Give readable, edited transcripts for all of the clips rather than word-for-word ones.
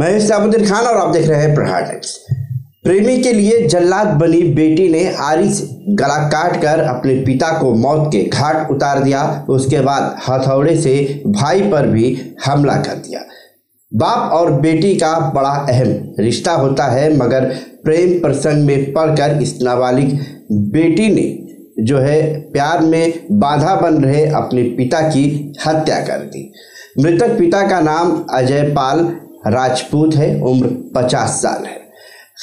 मैं साबुद्दीन खान और आप देख रहे हैं प्रहार टाइम्स। प्रेमी के लिए जल्लाद बनी बेटी ने आरी से गला काट कर अपने पिता को मौत के घाट उतार दिया। उसके बाद हथौड़े से भाई पर भी हमला कर दिया। बाप और बेटी का बड़ा अहम रिश्ता होता है, मगर प्रेम प्रसंग में पड़कर इस नाबालिग बेटी ने जो है प्यार में बाधा बन रहे अपने पिता की हत्या कर दी। मृतक पिता का नाम अजय पाल राजपूत है, उम्र 50 साल है।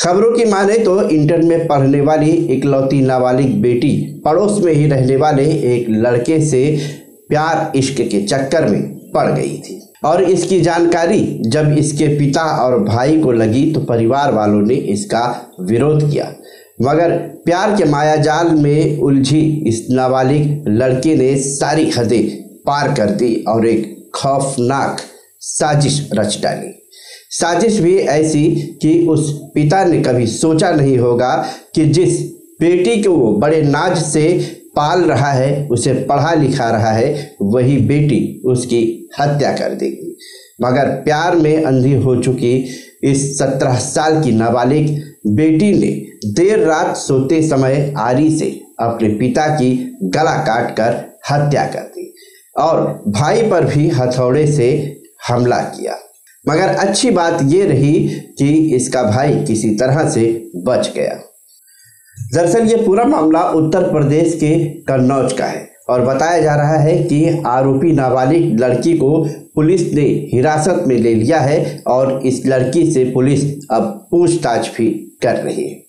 खबरों की माने तो इंटर में पढ़ने वाली इकलौती नाबालिग बेटी पड़ोस में ही रहने वाले एक लड़के से प्यार इश्क के चक्कर में पड़ गई थी और इसकी जानकारी जब इसके पिता और भाई को लगी तो परिवार वालों ने इसका विरोध किया, मगर प्यार के मायाजाल में उलझी इस नाबालिग लड़की ने सारी हदें पार कर दी और एक खौफनाक साजिश रच डाली। साजिश भी ऐसी कि उस पिता ने कभी सोचा नहीं होगा कि जिस बेटी को वो बड़े नाज से पाल रहा है, उसे पढ़ा लिखा रहा है, वही बेटी उसकी हत्या कर देगी। मगर प्यार में अंधी हो चुकी इस 17 साल की नाबालिग बेटी ने देर रात सोते समय आरी से अपने पिता की गला काट कर हत्या कर दी और भाई पर भी हथौड़े से हमला किया। मगर अच्छी बात ये रही कि इसका भाई किसी तरह से बच गया। दरअसल ये पूरा मामला उत्तर प्रदेश के कन्नौज का है और बताया जा रहा है कि आरोपी नाबालिग लड़की को पुलिस ने हिरासत में ले लिया है और इस लड़की से पुलिस अब पूछताछ भी कर रही है।